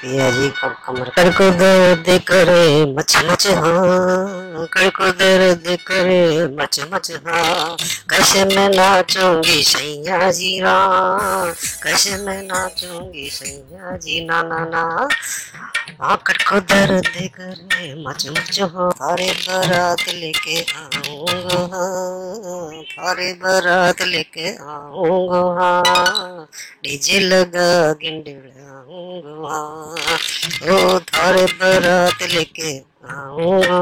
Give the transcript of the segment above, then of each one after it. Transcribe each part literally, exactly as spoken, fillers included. पिया जी का कमर कड़को दर्द करे मच मच हाँ, कड़को दर्द करे मच मच हाँ। कैसे मैं नाचूंगी सैया जी राम, कैसे मैं नाचूंगी सैया जी ना ना ना। हाँ कड़को दर्द करे मच मच हाँ, थारे बारात लेके आऊंगा हाँ, थारे बारात लेके आऊंगा हाँ। डीजे लगा गिंडे आऊंगा ओ थारे बारात लेके आऊंगा,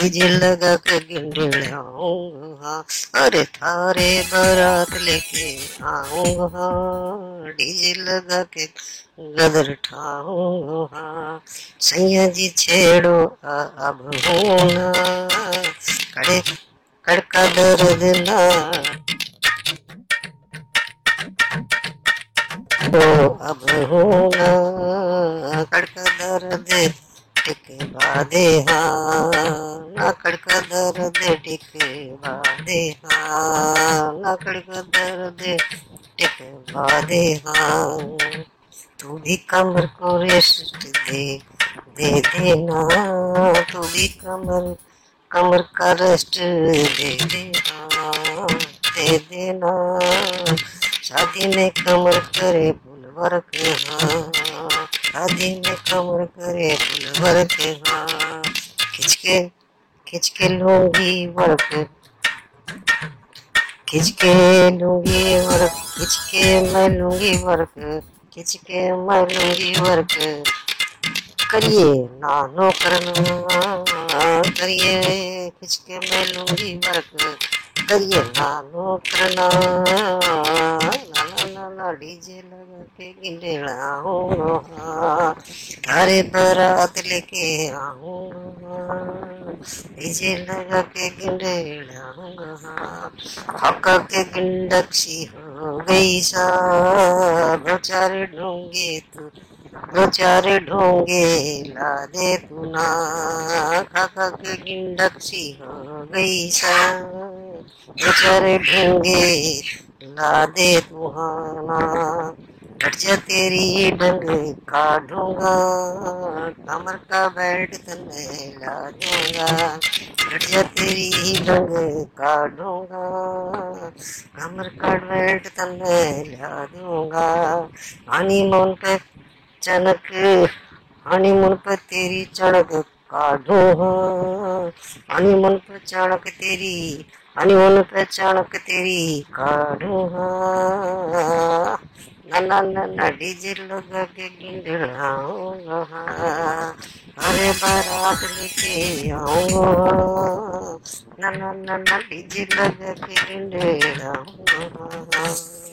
डीजे लगा के गिंडे आऊंगा। अरे थारे बारात लेके आऊंगा, डीजे लगा के गदर ठाऊंगा। सैया जी छेड़ो अब होना, कड़े कड़का दर्द ना तो अब होना, कड़का दर्द टिके बादे हाँ, ना कड़का दर्द टिके बादे हाँ, ना कड़का दर्द टिके बादे हाँ। तू भी कमर को रेस्ट दे दे देना, तू भी कमर कमर का रेस्ट दे देना दे देना। शादी में कमर करे पुलवर के हाँ, शादी में कमर करे पुलवर के हाँ। खिंचके खिंचके लूंगी वर्क, खिंचके लूंगी वर्क, खिंचके मैं लूंगी वर्क, खिंचके मैं लूंगी वर्क। करिए ना नो करना, करिए खिंचके मैं लूंगी वर्क, करिए ना नो करना। डीजे लगा के गिंडे आऊंगा, थारे बारात लेके आऊंगा, डीजे लगा के गिंडे आऊंगा। हक्का के गिंडक्सी हो गई सा, दो चार ढोंगे तू दो चार ढोंगे ला दे तू ना। हक्का के गिंडक्सी हो गई सा, दो चार ढोंगे ला दे तुहाना। हट जा तेरी डंग काटूंगा, कमर का बेल्ट तने ला दूंगा। हट जा तेरी डंग काटूंगा, कमर का बेल्ट तने ला दूंगा। हनीमून पे चनक, हनीमून पे तेरी चनक काटूं हाँ, हनीमून पे चनक तेरी हनीमून पे चनक तेरी काढू हाँ। ना ना ना डीजे लगा के गिंडे आऊंगा हाँ, अरे बारात लेके आऊंगा। ना ना ना डीजे लगा के गिंडे आऊंगा।